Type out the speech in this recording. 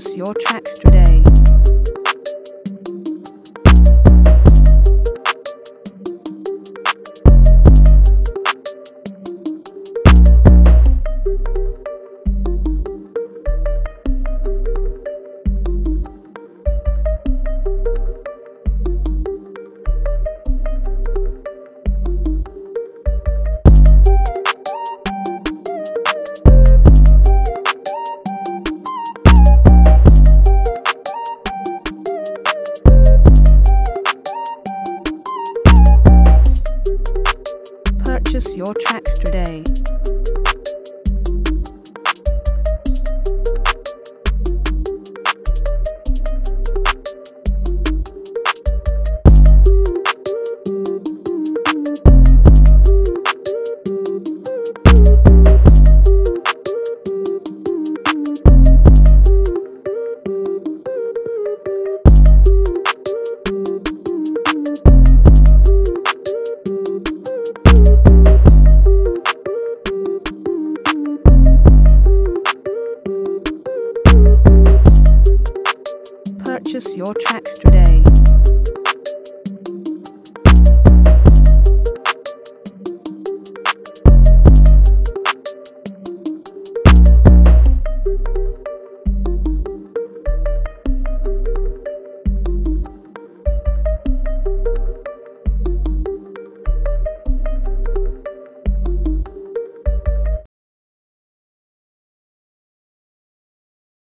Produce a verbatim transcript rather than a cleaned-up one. purchase your tracks today. Purchase your tracks today.